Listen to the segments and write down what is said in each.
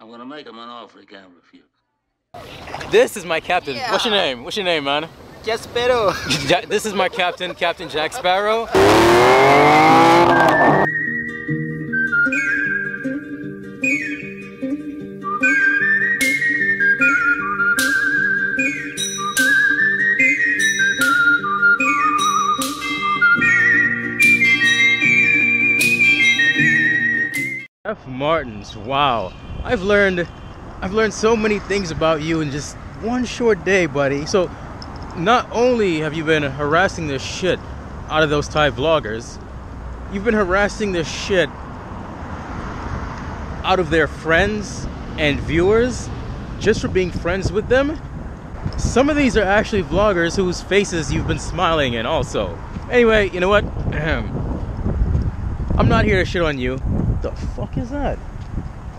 I'm gonna make him an offer he can't refuse. This is my captain. Yeah. What's your name? What's your name, man? Jack Sparrow. This is my captain, Captain Jack Sparrow. F. Martins, wow. I've learned so many things about you in just one short day, buddy. So not only have you been harassing the shit out of those Thai vloggers, you've been harassing the shit out of their friends and viewers just for being friends with them. Some of these are actually vloggers whose faces you've been smiling in also. Anyway, you know what? I'm not here to shit on you. What the fuck is that?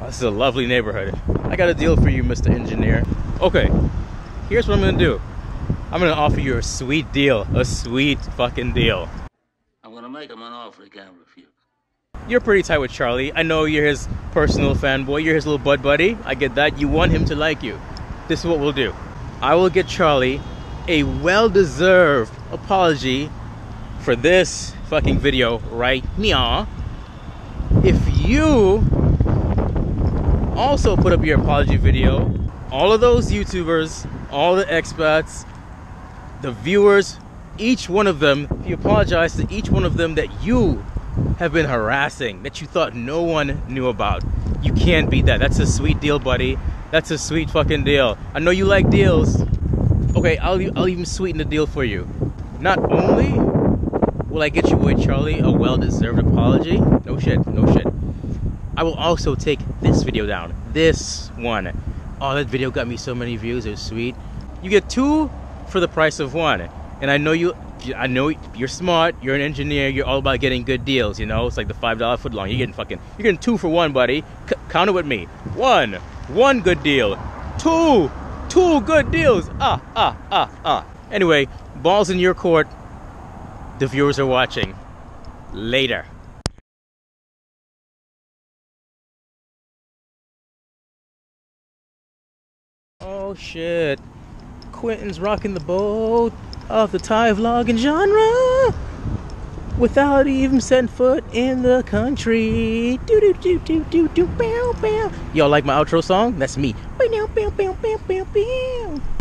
Oh, this is a lovely neighborhood. I got a deal for you, Mr. Engineer. Okay, here's what I'm gonna do. I'm gonna offer you a sweet deal. A sweet fucking deal. I'm gonna make him an offer he can't refuse. You're pretty tight with Charlie. I know you're his personal fanboy. You're his little bud buddy. I get that. You want him to like you. This is what we'll do. I will get Charlie a well-deserved apology for this fucking video right now. If you also put up your apology video, all of those YouTubers, all the expats, the viewers, each one of them, if you apologize to each one of them that you have been harassing, that you thought no one knew about, you can't beat that. That's a sweet deal, buddy. That's a sweet fucking deal. I know you like deals. Okay, I'll even sweeten the deal for you. Not only will I get your boy Charlie a well-deserved apology, no shit, no shit, I will also take this video down. This one. Oh, that video got me so many views. It was sweet. You get two for the price of one, and I know you're smart, you're an engineer, you're all about getting good deals, you know. It's like the $5 foot long. You're getting two for one, buddy. Count it with me. One good deal. Two good deals. Anyway, ball's in your court. The viewers are watching. Later. Oh shit. Quentin's rocking the boat of the Thai vlogging genre without even setting foot in the country. Do do do do do do. Bow bow. Y'all like my outro song? That's me. Bow bow bow bow bow bow.